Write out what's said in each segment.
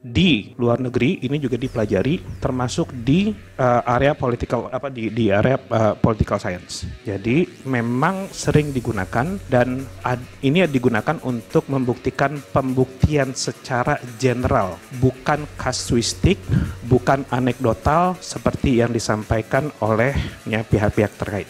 di luar negeri ini juga dipelajari, termasuk di area political di area political science. Jadi memang sering digunakan dan ini digunakan untuk membuktikan pembuktian secara general, bukan kasuistik, bukan anekdotal seperti yang disampaikan olehnya pihak-pihak terkait.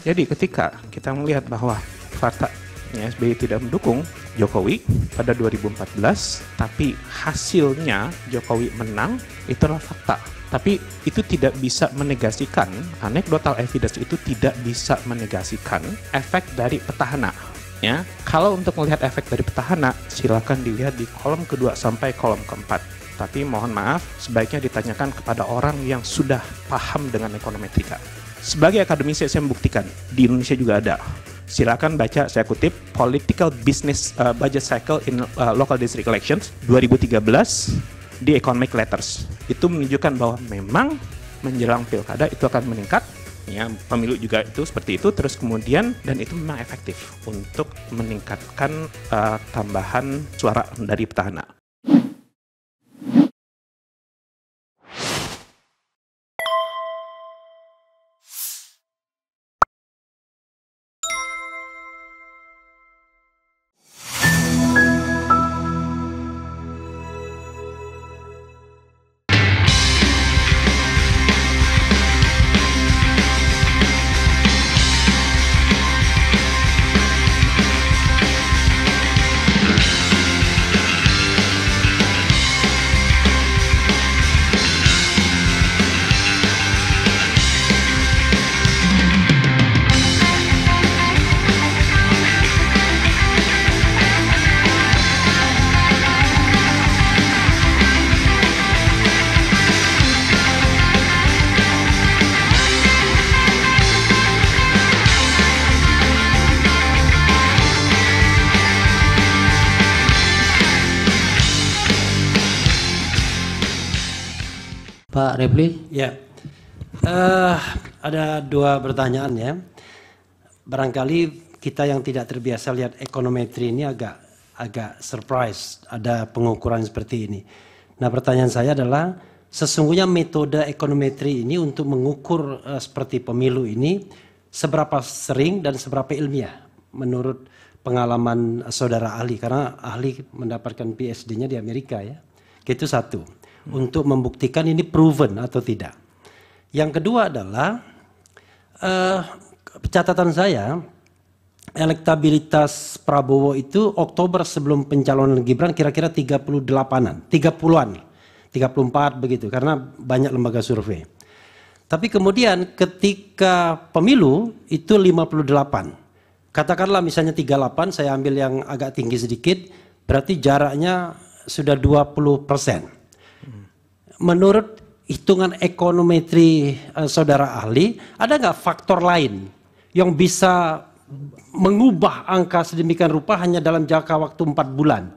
Jadi ketika kita melihat bahwa fakta SBY tidak mendukung Jokowi pada 2014, tapi hasilnya Jokowi menang, itulah fakta. Tapi itu tidak bisa menegasikan, anekdotal evidence itu tidak bisa menegasikan efek dari petahana. Ya, kalau untuk melihat efek dari petahana, silakan dilihat di kolom kedua sampai kolom keempat. Tapi mohon maaf, sebaiknya ditanyakan kepada orang yang sudah paham dengan ekonometrika. Sebagai akademisi saya membuktikan, di Indonesia juga ada. Silakan baca, saya kutip, Political Business Budget Cycle in Local District Elections 2013 di Economic Letters. Itu menunjukkan bahwa memang menjelang pilkada itu akan meningkat, ya, pemilu juga itu seperti itu, terus kemudian, dan itu memang efektif untuk meningkatkan tambahan suara dari petahana. Pak Repli, ya, ada dua pertanyaan ya. Barangkali kita yang tidak terbiasa lihat ekonometri ini agak surprise ada pengukuran seperti ini. Nah, pertanyaan saya adalah sesungguhnya metode ekonometri ini untuk mengukur seperti pemilu ini seberapa sering dan seberapa ilmiah menurut pengalaman saudara ahli, karena ahli mendapatkan PhD-nya di Amerika ya. Itu satu. Untuk membuktikan ini proven atau tidak. Yang kedua adalah catatan saya, elektabilitas Prabowo itu Oktober sebelum pencalonan Gibran kira-kira 38-an, 30-an, 34 begitu, karena banyak lembaga survei. Tapi kemudian ketika pemilu itu 58. Katakanlah misalnya 38, saya ambil yang agak tinggi sedikit, berarti jaraknya sudah 20%. Menurut hitungan ekonometri saudara ahli, ada nggak faktor lain yang bisa mengubah angka sedemikian rupa hanya dalam jangka waktu 4 bulan?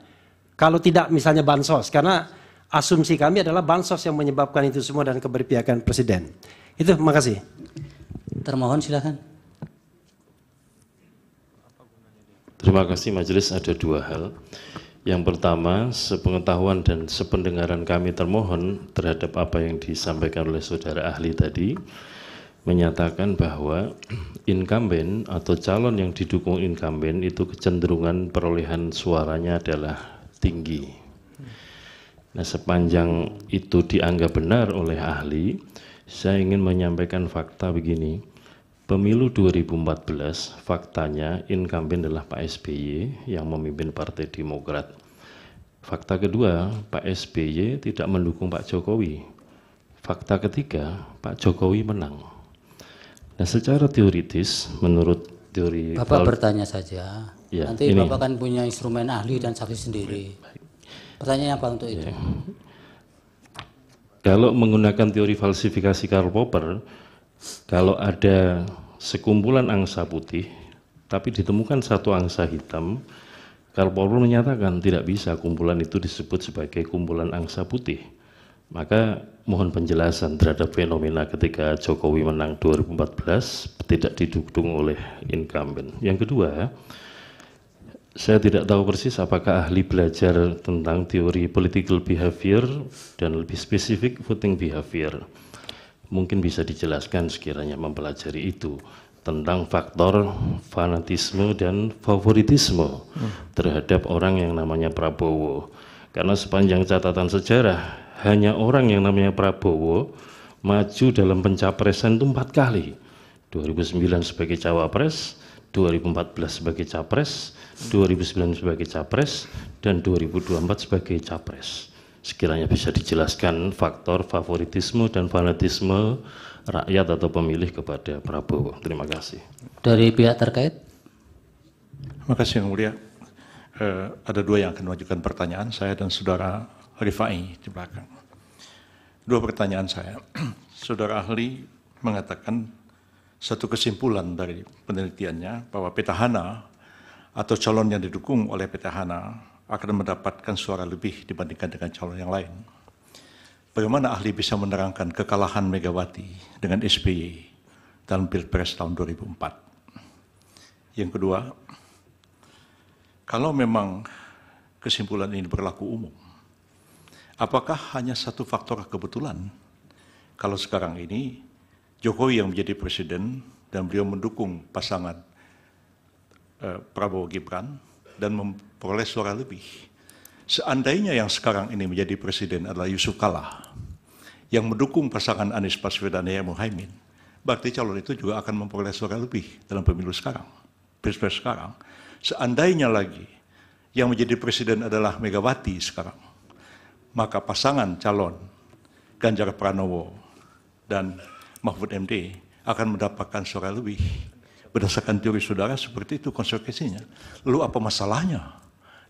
Kalau tidak misalnya bansos, karena asumsi kami adalah bansos yang menyebabkan itu semua dan keberpihakan presiden. Itu, makasih. Termohon silahkan. Terima kasih majelis, ada dua hal. Yang pertama, sepengetahuan dan sependengaran kami termohon terhadap apa yang disampaikan oleh saudara ahli tadi, menyatakan bahwa incumbent atau calon yang didukung incumbent itu kecenderungan perolehan suaranya adalah tinggi. Nah, sepanjang itu dianggap benar oleh ahli, saya ingin menyampaikan fakta begini. Pemilu 2014 faktanya incumbent adalah Pak SBY yang memimpin Partai Demokrat. Fakta kedua, Pak SBY tidak mendukung Pak Jokowi. Fakta ketiga, Pak Jokowi menang. Nah, secara teoritis menurut teori Bapak bertanya saja. Ya, nanti ini. Bapak kan punya instrumen ahli dan saksi sendiri. Pertanyaan apa untuk itu? Ya. Kalau menggunakan teori falsifikasi Karl Popper, kalau ada sekumpulan angsa putih, tapi ditemukan satu angsa hitam, Karl Popper menyatakan tidak bisa kumpulan itu disebut sebagai kumpulan angsa putih. Maka mohon penjelasan terhadap fenomena ketika Jokowi menang 2014 tidak didukung oleh incumbent. Yang kedua, Saya tidak tahu persis apakah ahli belajar tentang teori political behavior dan lebih spesifik voting behavior. Mungkin bisa dijelaskan sekiranya mempelajari itu tentang faktor fanatisme dan favoritisme terhadap orang yang namanya Prabowo. Karena sepanjang catatan sejarah hanya orang yang namanya Prabowo maju dalam pencapresan itu 4 kali. 2009 sebagai cawapres, 2014 sebagai capres, 2009 sebagai capres, dan 2024 sebagai capres. Sekiranya bisa dijelaskan faktor favoritisme dan fanatisme rakyat atau pemilih kepada Prabowo. Terima kasih. Dari pihak terkait. Terima kasih Yang Mulia. Ada 2 yang akan mengajukan pertanyaan, saya dan Saudara Rifai di belakang. 2 pertanyaan saya. Saudara ahli mengatakan satu kesimpulan dari penelitiannya bahwa petahana atau calon yang didukung oleh petahana akan mendapatkan suara lebih dibandingkan dengan calon yang lain. Bagaimana ahli bisa menerangkan kekalahan Megawati dengan SBY dalam Pilpres tahun 2004? Yang kedua, kalau memang kesimpulan ini berlaku umum, apakah hanya satu faktor kebetulan kalau sekarang ini Jokowi yang menjadi presiden dan beliau mendukung pasangan Prabowo Gibran dan memperoleh suara lebih. Seandainya yang sekarang ini menjadi presiden adalah Yusuf Kalla yang mendukung pasangan Anies Baswedan dan Muhaimin, berarti calon itu juga akan memperoleh suara lebih dalam pemilu sekarang. Pilpres sekarang. Seandainya lagi yang menjadi presiden adalah Megawati sekarang, maka pasangan calon Ganjar Pranowo dan Mahfud MD akan mendapatkan suara lebih. Berdasarkan teori saudara seperti itu konsekuensinya. Lalu apa masalahnya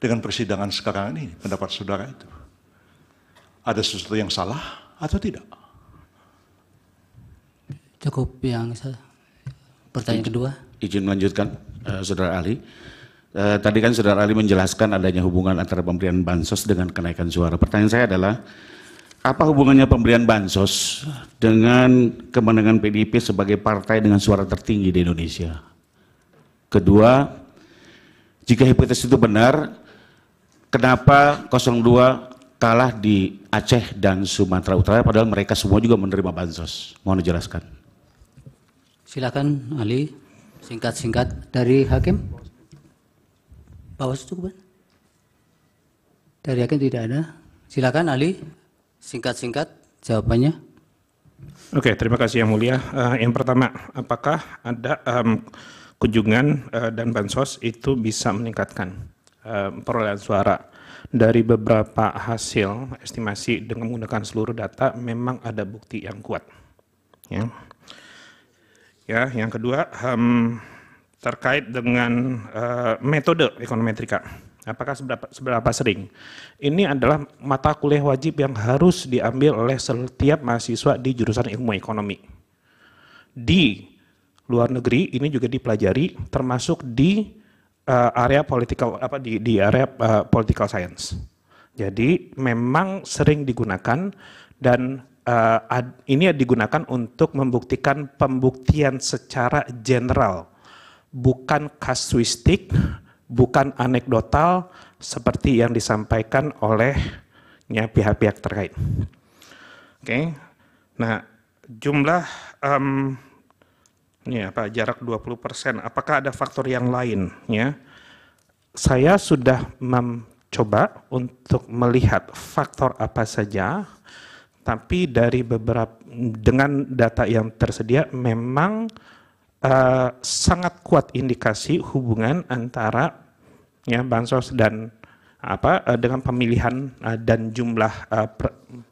dengan persidangan sekarang ini pendapat saudara itu? Ada sesuatu yang salah atau tidak? Cukup yang pertanyaan kedua. Izin melanjutkan saudara ahli. Tadi kan saudara ahli menjelaskan adanya hubungan antara pemberian bansos dengan kenaikan suara. Pertanyaan saya adalah, apa hubungannya pemberian bansos dengan kemenangan PDIP sebagai partai dengan suara tertinggi di Indonesia? Kedua, jika hipotesis itu benar, kenapa 02 kalah di Aceh dan Sumatera Utara padahal mereka semua juga menerima bansos? Mohon dijelaskan. Silakan Ali, singkat-singkat dari hakim. Bawaslu cukup. Dari hakim tidak ada. Silakan Ali. Singkat-singkat jawabannya. Oke, terima kasih Yang Mulia. Yang pertama, apakah ada kunjungan dan bansos itu bisa meningkatkan perolehan suara? Dari beberapa hasil estimasi dengan menggunakan seluruh data, memang ada bukti yang kuat. Ya, ya yang kedua, terkait dengan metode ekonometrika. Apakah seberapa sering? Ini adalah mata kuliah wajib yang harus diambil oleh setiap mahasiswa di jurusan ilmu ekonomi. Di luar negeri ini juga dipelajari, termasuk di area political political science. Jadi memang sering digunakan dan ini digunakan untuk membuktikan pembuktian secara general, bukan kasuistik. Bukan anekdotal seperti yang disampaikan olehnya pihak-pihak terkait. Oke, nah jumlah ini apa jarak 20%, apakah ada faktor yang lain? Ya, saya sudah mencoba untuk melihat faktor apa saja, tapi dari beberapa dengan data yang tersedia memang sangat kuat indikasi hubungan antara ya, bansos dan apa dengan pemilihan dan jumlah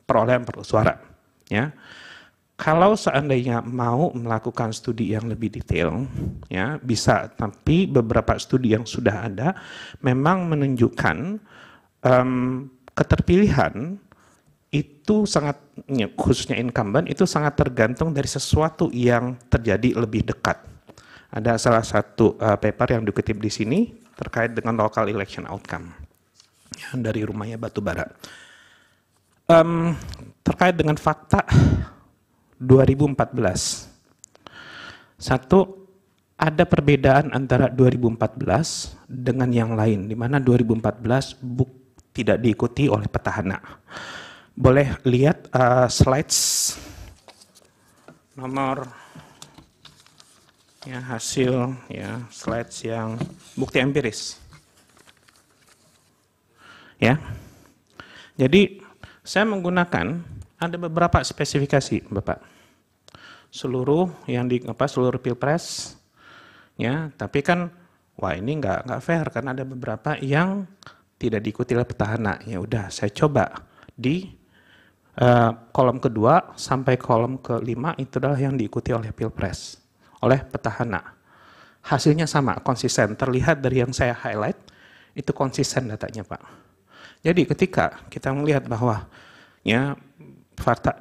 perolehan suara. Ya, kalau seandainya mau melakukan studi yang lebih detail, ya bisa. Tapi beberapa studi yang sudah ada memang menunjukkan keterpilihan itu sangat, khususnya incumbent, itu sangat tergantung dari sesuatu yang terjadi lebih dekat. Ada salah satu paper yang dikutip di sini terkait dengan local election outcome dari rumahnya Batubara. Terkait dengan fakta 2014, satu ada perbedaan antara 2014 dengan yang lain, di mana 2014 tidak diikuti oleh petahana. Boleh lihat slides nomor ya, hasil ya, slides yang bukti empiris. Ya. Jadi saya menggunakan ada beberapa spesifikasi, Bapak. Seluruh yang di seluruh Pilpres. Ya, tapi kan wah ini nggak fair karena ada beberapa yang tidak diikuti oleh petahana. Ya udah, saya coba di kolom kedua sampai kolom kelima itu adalah yang diikuti oleh Pilpres, oleh petahana. Hasilnya sama, konsisten. Terlihat dari yang saya highlight itu konsisten datanya, Pak. Jadi ketika kita melihat bahwa ya fakta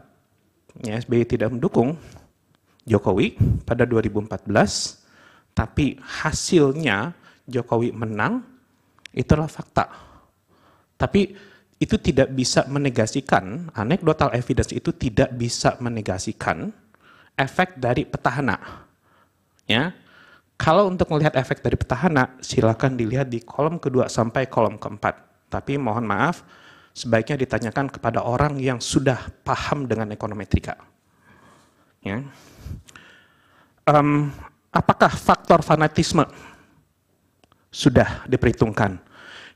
ya, SBY tidak mendukung Jokowi pada 2014. Tapi hasilnya Jokowi menang, itulah fakta. Tapi itu tidak bisa menegasikan, anecdotal evidence itu tidak bisa menegasikan efek dari petahana. Ya, kalau untuk melihat efek dari petahana, silakan dilihat di kolom kedua sampai kolom keempat. Tapi mohon maaf, sebaiknya ditanyakan kepada orang yang sudah paham dengan ekonometrika. Ya. Apakah faktor fanatisme sudah diperhitungkan?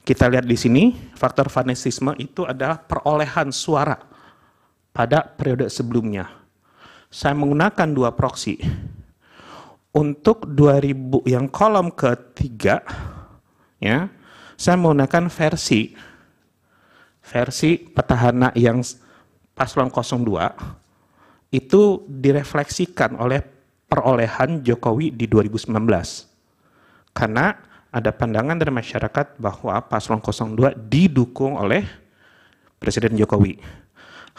Kita lihat di sini, faktor fanatisme itu adalah perolehan suara pada periode sebelumnya. Saya menggunakan dua proksi. Untuk 2000 yang kolom ketiga, ya, saya menggunakan versi petahana yang paslon 02 itu direfleksikan oleh perolehan Jokowi di 2019. Karena ada pandangan dari masyarakat bahwa paslon 02 didukung oleh Presiden Jokowi.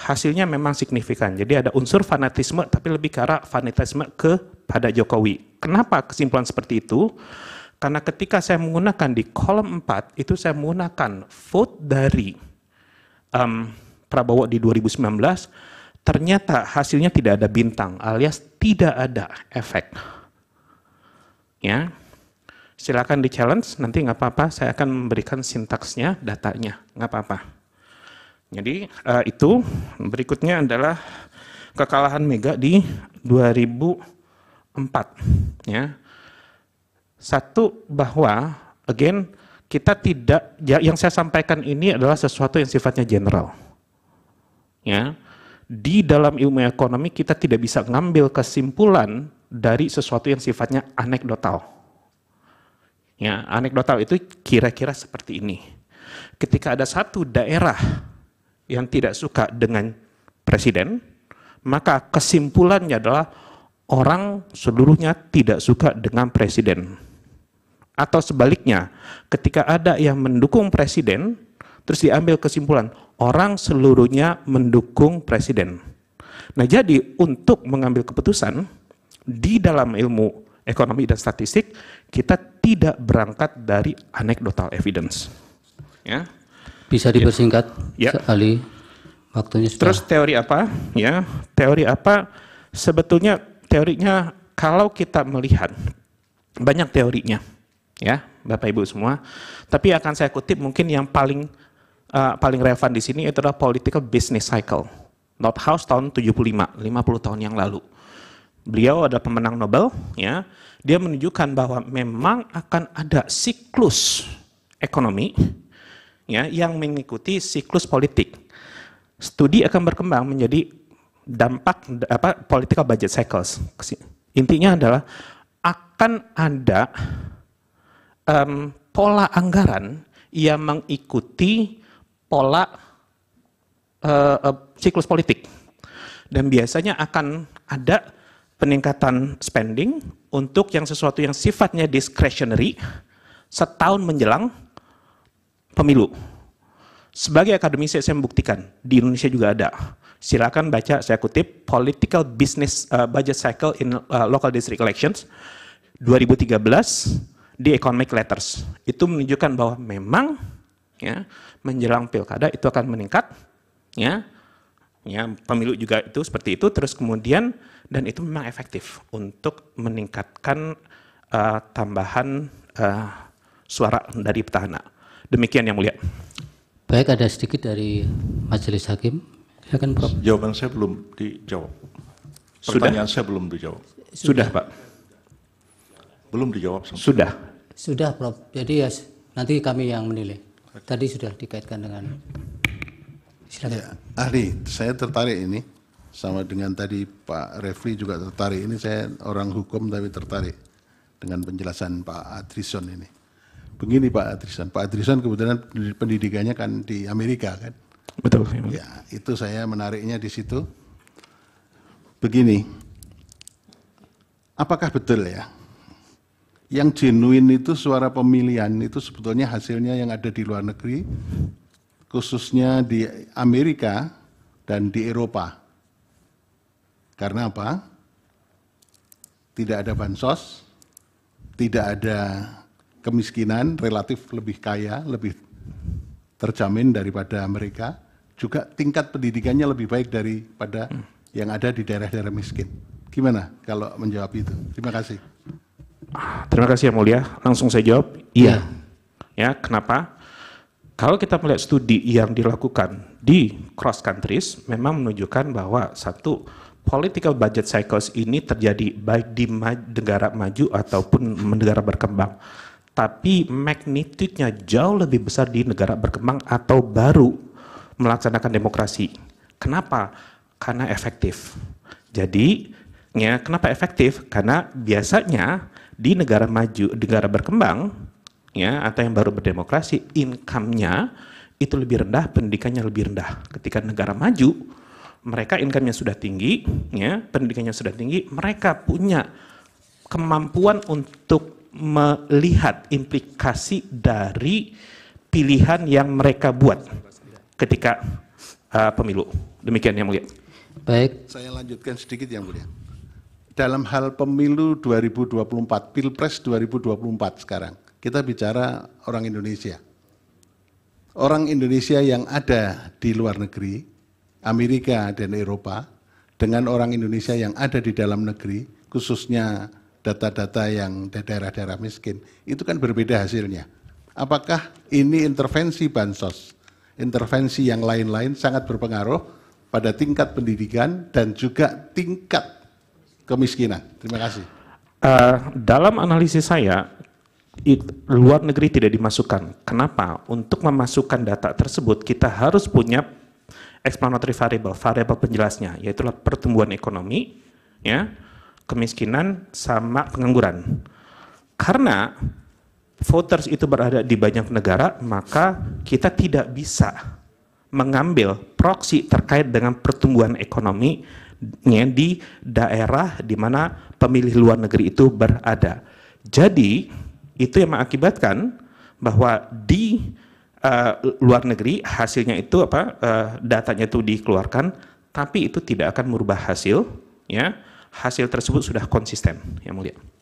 Hasilnya memang signifikan. Jadi ada unsur fanatisme tapi lebih ke arah fanatisme kepada Jokowi. Kenapa kesimpulan seperti itu? Karena ketika saya menggunakan di kolom 4 itu saya menggunakan vote dari Prabowo di 2019. Ternyata hasilnya tidak ada bintang, alias tidak ada efek. Ya, silakan di challenge, nanti nggak apa-apa, saya akan memberikan sintaksnya, datanya, nggak apa-apa. Jadi itu berikutnya adalah kekalahan Mega di 2004. Ya, satu bahwa again kita tidak, yang saya sampaikan ini adalah sesuatu yang sifatnya general. Ya. Di dalam ilmu ekonomi kita tidak bisa ngambil kesimpulan dari sesuatu yang sifatnya anekdotal. Ya, anekdotal itu kira-kira seperti ini. Ketika ada satu daerah yang tidak suka dengan presiden, maka kesimpulannya adalah orang seluruhnya tidak suka dengan presiden. Atau sebaliknya, ketika ada yang mendukung presiden, terus diambil kesimpulan, orang seluruhnya mendukung presiden. Nah jadi untuk mengambil keputusan, di dalam ilmu ekonomi dan statistik, kita tidak berangkat dari anecdotal evidence. Ya. Bisa dipersingkat, ya. Ali, waktunya sudah. Terus teori apa? Ya, teori apa? Sebetulnya teorinya kalau kita melihat, banyak teorinya. Ya, Bapak Ibu semua. Tapi akan saya kutip mungkin yang paling relevan di sini itu adalah Political Business Cycle. Nordhaus tahun 75, 50 tahun yang lalu. Beliau adalah pemenang Nobel, ya. Dia menunjukkan bahwa memang akan ada siklus ekonomi ya, yang mengikuti siklus politik. Studi akan berkembang menjadi dampak political budget cycles. Intinya adalah akan ada pola anggaran yang mengikuti pola siklus politik. Dan biasanya akan ada peningkatan spending untuk yang sesuatu yang sifatnya discretionary setahun menjelang pemilu. Sebagai akademisi saya membuktikan, di Indonesia juga ada. Silakan baca, saya kutip, Political Business Budget Cycle in Local District Elections 2013 di Economic Letters. Itu menunjukkan bahwa memang ya, menjelang pilkada itu akan meningkat, ya, ya, pemilu juga itu seperti itu, terus kemudian, dan itu memang efektif untuk meningkatkan tambahan suara dari petahana. Demikian yang mulia. Baik, ada sedikit dari Majelis Hakim. Silakan, Prof. Jawaban saya belum dijawab. Pertanyaan saya belum dijawab. Sudah, Pak. Belum dijawab. Sampai. Sudah. Sudah, Prof. Jadi ya nanti kami yang menilai. Tadi sudah dikaitkan dengan. Silakan. Ya, ahli, saya tertarik ini. Sama dengan tadi Pak Refli juga tertarik. Ini saya orang hukum tapi tertarik dengan penjelasan Pak Adrison ini. Begini Pak Adrison. Pak Adrison kebetulan pendidikannya kan di Amerika kan? Betul. Ya, itu saya menariknya di situ. Begini, apakah betul ya? Yang genuine itu suara pemilihan itu sebetulnya hasilnya yang ada di luar negeri, khususnya di Amerika dan di Eropa. Karena apa? Tidak ada bansos, tidak ada kemiskinan, relatif lebih kaya, lebih terjamin daripada mereka. Juga tingkat pendidikannya lebih baik daripada yang ada di daerah-daerah miskin. Gimana kalau menjawab itu? Terima kasih. Terima kasih Yang Mulia. Langsung saya jawab, iya. Ya, kenapa? Kalau kita melihat studi yang dilakukan di cross countries, memang menunjukkan bahwa satu, political budget cycles ini terjadi baik di negara maju ataupun negara berkembang, tapi magnitudenya jauh lebih besar di negara berkembang atau baru melaksanakan demokrasi. Kenapa? Karena efektif. Jadi, ya, kenapa efektif? Karena biasanya di negara maju, negara berkembang, ya, atau yang baru berdemokrasi, income-nya itu lebih rendah, pendidikannya lebih rendah. Ketika negara maju, mereka income-nya sudah tinggi, ya, pendidikannya sudah tinggi, mereka punya kemampuan untuk melihat implikasi dari pilihan yang mereka buat ketika pemilu. Demikian Yang Mulia. Baik. Saya lanjutkan sedikit Yang Mulia. Dalam hal pemilu 2024, Pilpres 2024 sekarang, kita bicara orang Indonesia. Orang Indonesia yang ada di luar negeri, Amerika dan Eropa, dengan orang Indonesia yang ada di dalam negeri, khususnya data-data yang daerah-daerah miskin, itu kan berbeda hasilnya. Apakah ini intervensi bansos, intervensi yang lain-lain sangat berpengaruh pada tingkat pendidikan dan juga tingkat kemiskinan? Terima kasih. Dalam analisis saya, luar negeri tidak dimasukkan. Kenapa? Untuk memasukkan data tersebut, kita harus punya explanatory variable, variable penjelasnya, yaitulah pertumbuhan ekonomi, ya, kemiskinan sama pengangguran. Karena voters itu berada di banyak negara, maka kita tidak bisa mengambil proksi terkait dengan pertumbuhan ekonomi di daerah di mana pemilih luar negeri itu berada. Jadi itu yang mengakibatkan bahwa di luar negeri hasilnya itu apa, datanya itu dikeluarkan, tapi itu tidak akan merubah hasil, ya, hasil tersebut sudah konsisten Yang Mulia.